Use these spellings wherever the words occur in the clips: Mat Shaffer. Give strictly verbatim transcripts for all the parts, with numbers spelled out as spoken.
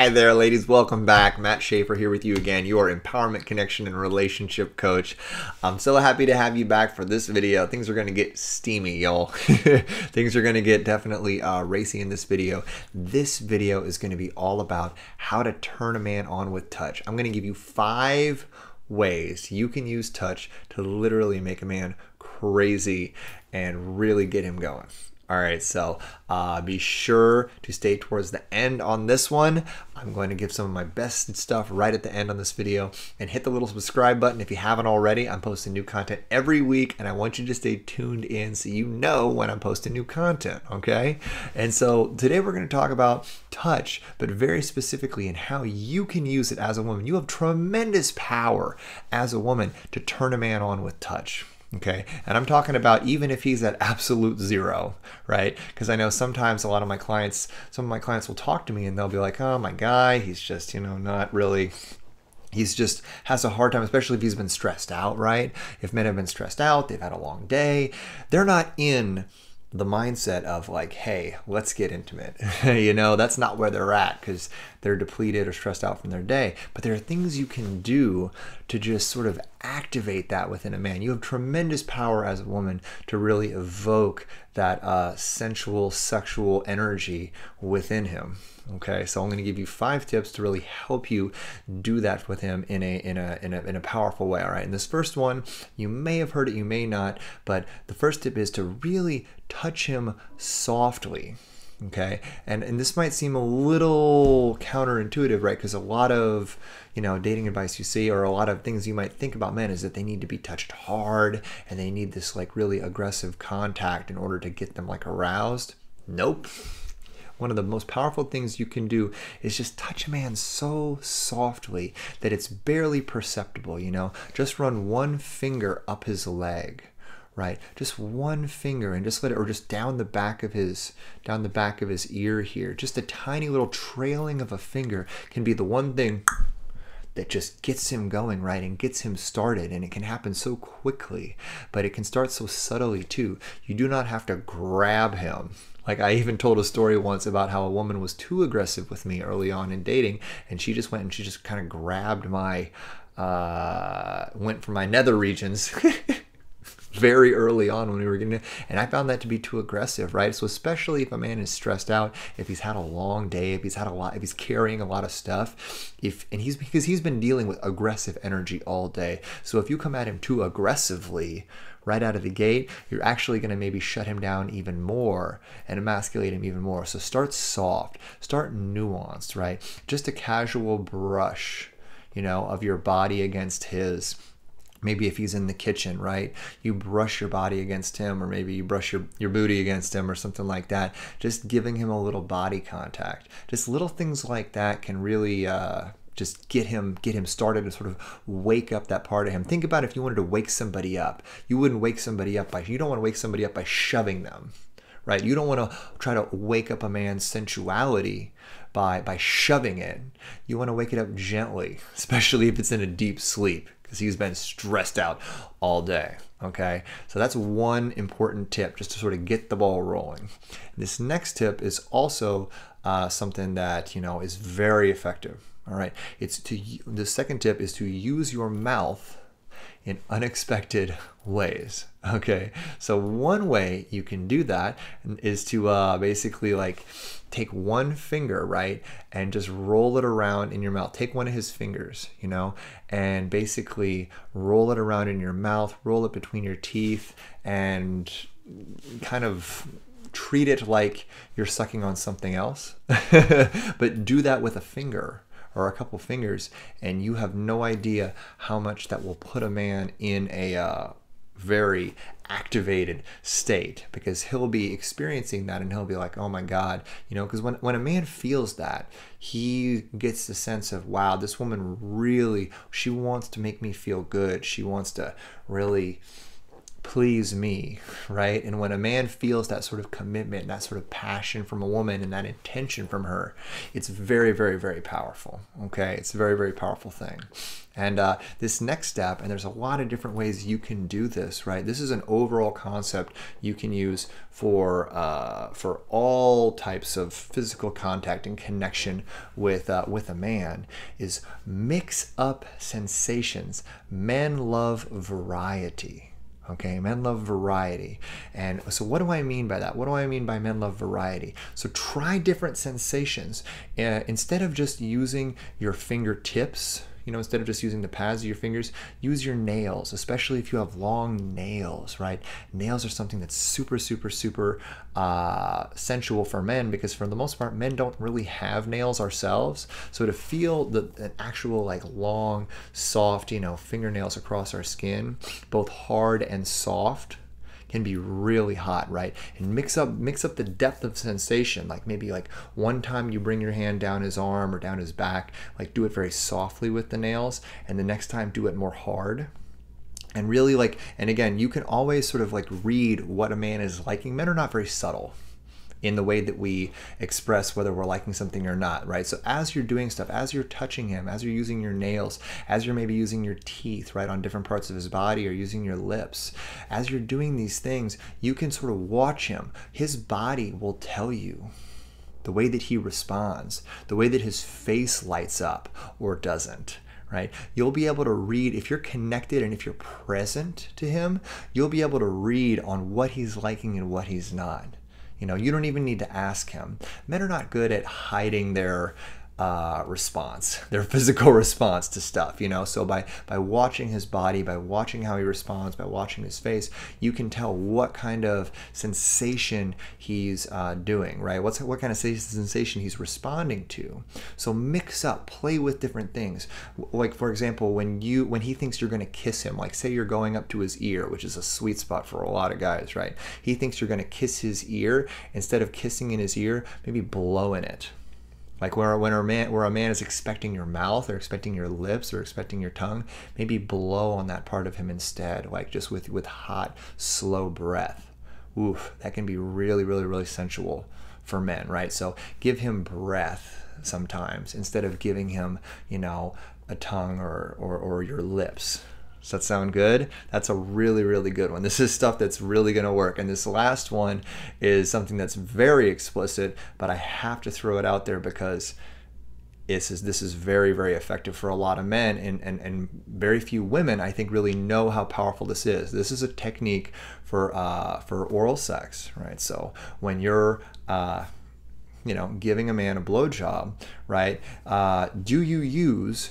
Hi there, ladies. Welcome back. Mat Shaffer here with you again, your empowerment, connection, and relationship coach. I'm so happy to have you back for this video. Things are going to get steamy, y'all. Things are going to get definitely uh, racy in this video. This video is going to be all about how to turn a man on with touch. I'm going to give you five ways you can use touch to literally make a man crazy and really get him going. All right, so uh, be sure to stay towards the end on this one. I'm going to give some of my best stuff right at the end on this video, and hit the little subscribe button if you haven't already. I'm posting new content every week, and I want you to stay tuned in so you know when I'm posting new content, okay? And so today we're going to talk about touch, but very specifically in how you can use it as a woman. You have tremendous power as a woman to turn a man on with touch. Okay, and I'm talking about even if he's at absolute zero, right? Because I know sometimes a lot of my clients, some of my clients will talk to me and they'll be like, oh, my guy, he's just, you know, not really, he's just has a hard time, especially if he's been stressed out, right? If men have been stressed out, they've had a long day, they're not in the mindset of like, hey, let's get intimate. You know, that's not where they're at because they're depleted or stressed out from their day. But there are things you can do to just sort of activate that within a man. You have tremendous power as a woman to really evoke that uh, sensual, sexual energy within him. Okay, so I'm going to give you five tips to really help you do that with him in a in a in a in a powerful way. All right, and this first one, you may have heard it, you may not, but the first tip is to really touch him softly. Okay, and and this might seem a little counterintuitive, right? Because a lot of you know dating advice you see, or a lot of things you might think about men, is that they need to be touched hard and they need this like really aggressive contact in order to get them like aroused. Nope. One of the most powerful things you can do is just touch a man so softly that it's barely perceptible, you know? Just run one finger up his leg, right? Just one finger and just let it, or just down the back of his, down the back of his ear here. Just a tiny little trailing of a finger can be the one thing that just gets him going, right, and gets him started. And it can happen so quickly, but it can start so subtly too. You do not have to grab him. Like I even told a story once about how a woman was too aggressive with me early on in dating, and she just went and she just kind of grabbed my, uh, went for my nether regions very early on when we were getting it. And I found that to be too aggressive, right? So especially if a man is stressed out, if he's had a long day, if he's had a lot, if he's carrying a lot of stuff, if, and he's, because he's been dealing with aggressive energy all day. So if you come at him too aggressively, right out of the gate, you're actually going to maybe shut him down even more and emasculate him even more. So start soft, start nuanced, right? Just a casual brush, you know, of your body against his. Maybe if he's in the kitchen, right? You brush your body against him, or maybe you brush your, your booty against him or something like that. Just giving him a little body contact. Just little things like that can really uh, just get him get him started and sort of wake up that part of him. Think about if you wanted to wake somebody up. You wouldn't wake somebody up by, you don't want to wake somebody up by shoving them, right? You don't want to try to wake up a man's sensuality by, by shoving it. You want to wake it up gently, especially if it's in a deep sleep, because he's been stressed out all day, okay? So that's one important tip, just to sort of get the ball rolling. This next tip is also uh, something that, you know, is very effective, all right? It's to, the second tip is to use your mouth in unexpected ways, okay? So one way you can do that is to uh, basically like take one finger, right, and just roll it around in your mouth. Take one of his fingers, you know, and basically roll it around in your mouth, roll it between your teeth, and kind of treat it like you're sucking on something else. But do that with a finger, or a couple fingers, and you have no idea how much that will put a man in a uh, very activated state, because he'll be experiencing that and he'll be like, oh my God, you know, because when, when a man feels that, he gets the sense of, wow, this woman really, she wants to make me feel good. She wants to really please me, right? And when a man feels that sort of commitment, that sort of passion from a woman and that intention from her, it's very, very, very powerful, okay? It's a very, very powerful thing. And uh, this next step, and there's a lot of different ways you can do this, right? This is an overall concept you can use for, uh, for all types of physical contact and connection with, uh, with a man, is mix up sensations. Men love variety. Okay, men love variety. And so what do I mean by that? What do I mean by men love variety? So try different sensations. Uh, instead of just using your fingertips, you know, instead of just using the pads of your fingers, use your nails, especially if you have long nails, right? Nails are something that's super, super, super uh, sensual for men, because for the most part, men don't really have nails ourselves. So to feel the, an actual like long, soft, you know, fingernails across our skin, both hard and soft, can be really hot, right? And mix up mix up the depth of sensation. Like maybe like one time you bring your hand down his arm or down his back, like do it very softly with the nails, and the next time do it more hard. And really like, and again, you can always sort of like read what a man is liking. Men are not very subtle in the way that we express whether we're liking something or not, right? So as you're doing stuff, as you're touching him, as you're using your nails, as you're maybe using your teeth, right, on different parts of his body, or using your lips, as you're doing these things, you can sort of watch him. His body will tell you the way that he responds, the way that his face lights up or doesn't, right? You'll be able to read, if you're connected and if you're present to him, you'll be able to read on what he's liking and what he's not. You know, you don't even need to ask him. Men are not good at hiding their uh, response, their physical response to stuff, you know? So by, by watching his body, by watching how he responds, by watching his face, you can tell what kind of sensation he's uh, doing, right? What's, what kind of sensation he's responding to. So mix up, play with different things. Like for example, when you, when he thinks you're gonna kiss him, like say you're going up to his ear, which is a sweet spot for a lot of guys, right? He thinks you're gonna kiss his ear. Instead of kissing in his ear, maybe blow in it. Like where, when a man, where a man is expecting your mouth or expecting your lips or expecting your tongue, maybe blow on that part of him instead, like just with, with hot, slow breath. Oof, that can be really, really, really sensual for men, right? So give him breath sometimes instead of giving him, you know, a tongue or, or, or your lips. Does that sound good? That's a really, really good one. This is stuff that's really gonna work. And this last one is something that's very explicit, but I have to throw it out there because this is, this is very, very effective for a lot of men, and, and, and very few women, I think, really know how powerful this is. This is a technique for, uh, for oral sex, right? So when you're, uh, you know, giving a man a blowjob, right? Uh, do you use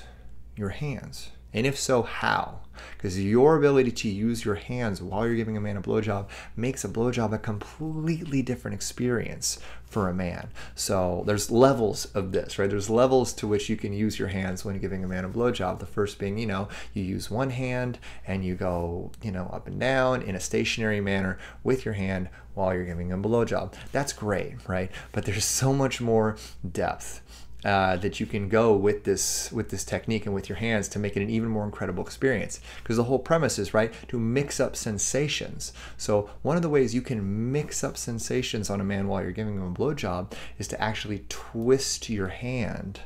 your hands? And if so, how? Because your ability to use your hands while you're giving a man a blowjob makes a blowjob a completely different experience for a man. So there's levels of this, right? There's levels to which you can use your hands when giving a man a blowjob. The first being, you know, you use one hand and you go, you know, up and down in a stationary manner with your hand while you're giving him a blowjob. That's great, right? But there's so much more depth Uh, that you can go with this with this technique and with your hands to make it an even more incredible experience, because the whole premise is, right, to mix up sensations. So one of the ways you can mix up sensations on a man while you're giving him a blowjob is to actually twist your hand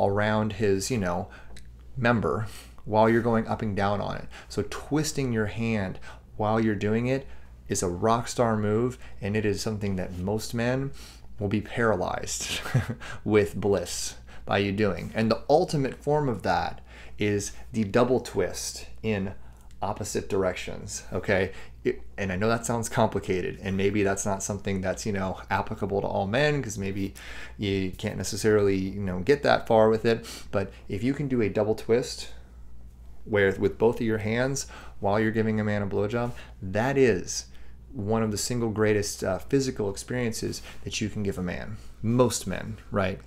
around his, you know, member while you're going up and down on it. So twisting your hand while you're doing it is a rock star move, and it is something that most men will be paralyzed with bliss by you doing. And the ultimate form of that is the double twist in opposite directions, okay? It, and I know that sounds complicated, and maybe that's not something that's, you know, applicable to all men, because maybe you can't necessarily, you know, get that far with it. But if you can do a double twist where with both of your hands while you're giving a man a blowjob, that is one of the single greatest uh, physical experiences that you can give a man, most men, right?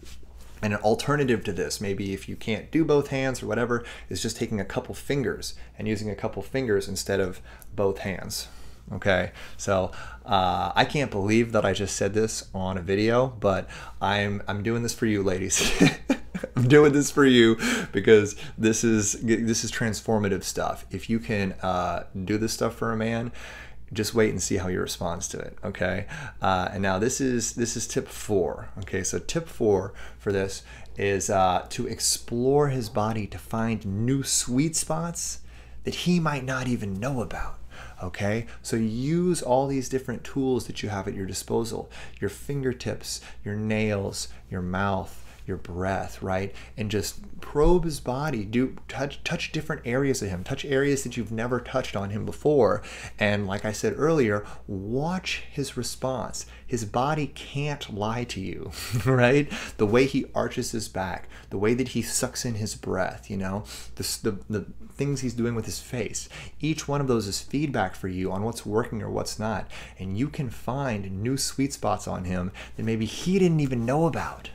And an alternative to this, maybe if you can't do both hands or whatever, is just taking a couple fingers and using a couple fingers instead of both hands, okay? So uh, I can't believe that I just said this on a video, but I'm, I'm doing this for you ladies. I'm doing this for you because this is this is transformative stuff. If you can uh, do this stuff for a man, just wait and see how he responds to it. Okay. Uh, and now this is this is tip four. Okay. So tip four for this is uh, to explore his body to find new sweet spots that he might not even know about. Okay, so use all these different tools that you have at your disposal, your fingertips, your nails, your mouth, your breath, right? And just probe his body, do touch touch different areas of him, touch areas that you've never touched on him before. And like I said earlier, watch his response. His body can't lie to you, right? The way he arches his back, the way that he sucks in his breath, you know, the, the, the things he's doing with his face. Each one of those is feedback for you on what's working or what's not. And you can find new sweet spots on him that maybe he didn't even know about.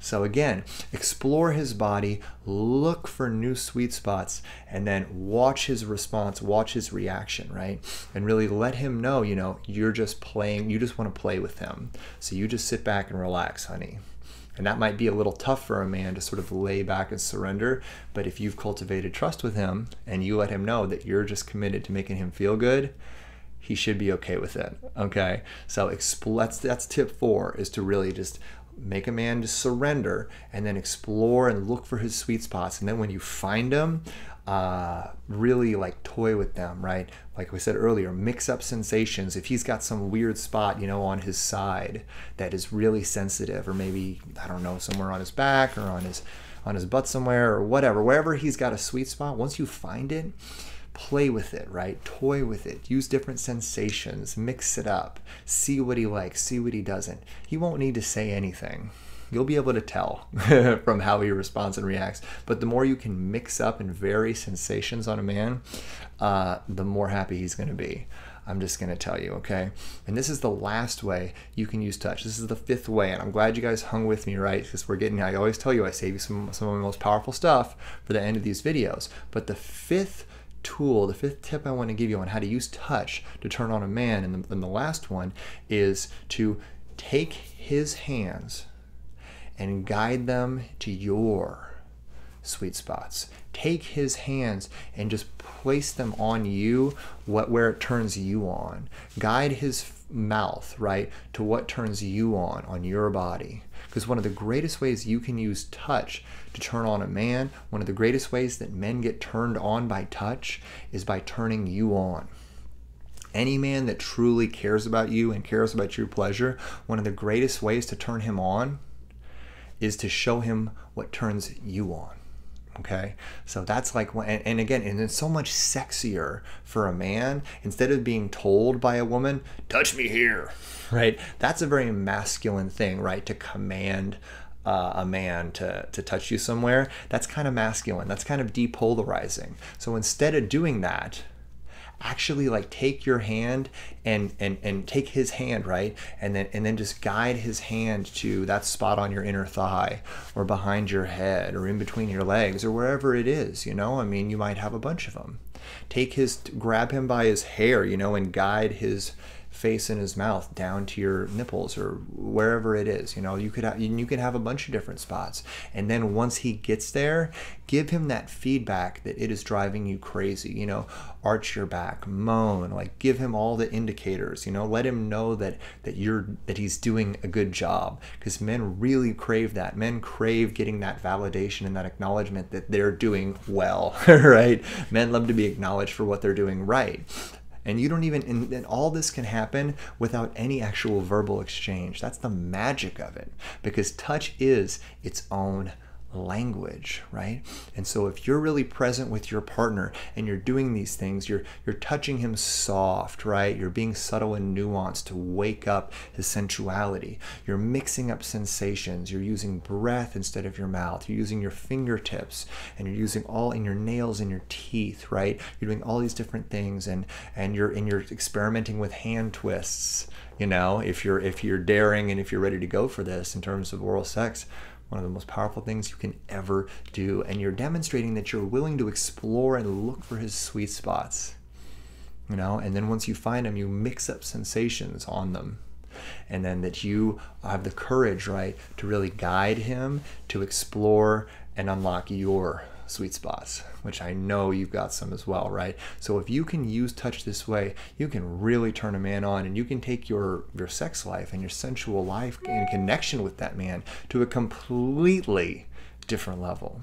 So again, explore his body, look for new sweet spots, and then watch his response, watch his reaction, right? And really let him know, you know, you're just playing, you just want to play with him. So you just sit back and relax, honey. And that might be a little tough for a man to sort of lay back and surrender, but if you've cultivated trust with him and you let him know that you're just committed to making him feel good, he should be okay with it, okay? So that's, that's tip four, is to really just make a man to surrender and then explore and look for his sweet spots. And then when you find them, uh, really like toy with them, right? Like we said earlier, mix up sensations. If he's got some weird spot, you know, on his side that is really sensitive, or maybe, I don't know, somewhere on his back or on his, on his butt somewhere or whatever, wherever he's got a sweet spot, once you find it, play with it, right? Toy with it. Use different sensations. Mix it up. See what he likes. See what he doesn't. He won't need to say anything. You'll be able to tell from how he responds and reacts. But the more you can mix up and vary sensations on a man, uh, the more happy he's going to be. I'm just going to tell you, okay? And this is the last way you can use touch. This is the fifth way, and I'm glad you guys hung with me, right? Because we're getting, I always tell you, I save you some, some of my most powerful stuff for the end of these videos. But the fifth tool, the fifth tip I want to give you on how to use touch to turn on a man, and the, and the last one, is to take his hands and guide them to your sweet spots. Take his hands and just place them on you, what where it turns you on. Guide his mouth, right, to what turns you on, on your body. Because one of the greatest ways you can use touch to turn on a man, one of the greatest ways that men get turned on by touch, is by turning you on. Any man that truly cares about you and cares about your pleasure, one of the greatest ways to turn him on is to show him what turns you on. Okay, so that's like, and, and again, and it's so much sexier for a man, instead of being told by a woman, touch me here, right? That's a very masculine thing, right? To command uh, a man to, to touch you somewhere. That's kind of masculine. That's kind of depolarizing. So instead of doing that, actually like take your hand and, and, and take his hand, right? And then, and then just guide his hand to that spot on your inner thigh, or behind your head, or in between your legs, or wherever it is, you know? I mean, you might have a bunch of them. Take his, grab him by his hair, you know, and guide his face and his mouth down to your nipples, or wherever it is, you know? You could have, you could have a bunch of different spots. And then once he gets there, give him that feedback that it is driving you crazy, you know? Arch your back, moan, like give him all the indicators, you know? Let him know that that you're that he's doing a good job, because men really crave that. Men crave getting that validation and that acknowledgement that they're doing well, right? Men love to be acknowledged for what they're doing right. And you don't even, and, and all this can happen without any actual verbal exchange. That's the magic of it, because touch is its own language, right? And so if you're really present with your partner and you're doing these things, you're you're touching him soft, right? You're being subtle and nuanced to wake up his sensuality. You're mixing up sensations. You're using breath instead of your mouth. You're using your fingertips, and you're using all in your nails and your teeth, right? You're doing all these different things, and and you're and you're experimenting with hand twists, you know, if you're if you're daring and if you're ready to go for this in terms of oral sex. One of the most powerful things you can ever do. And you're demonstrating that you're willing to explore and look for his sweet spots, you know? And then once you find them, you mix up sensations on them. and then that you have the courage, right, to really guide him to explore and unlock your sweet spots, which I know you've got some as well, right? So if you can use touch this way, you can really turn a man on, and you can take your your sex life and your sensual life in connection with that man to a completely different level.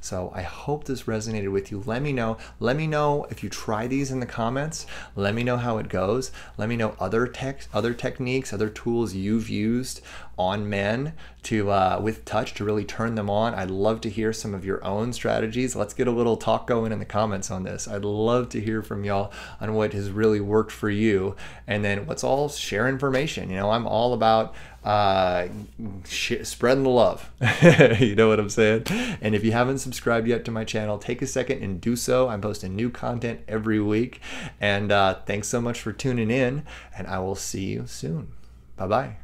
So I hope this resonated with you. Let me know. Let me know if you try these in the comments. Let me know how it goes. Let me know other tech, other techniques, other tools you've used on men to uh, with touch to really turn them on. I'd love to hear some of your own strategies. Let's get a little talk going in the comments on this. I'd love to hear from y'all on what has really worked for you, and then let's all share information. You know, I'm all about uh, sh spreading the love. You know what I'm saying? And if you haven't subscribed yet to my channel, take a second and do so. I'm posting new content every week. And uh, thanks so much for tuning in, and I will see you soon. Bye-bye.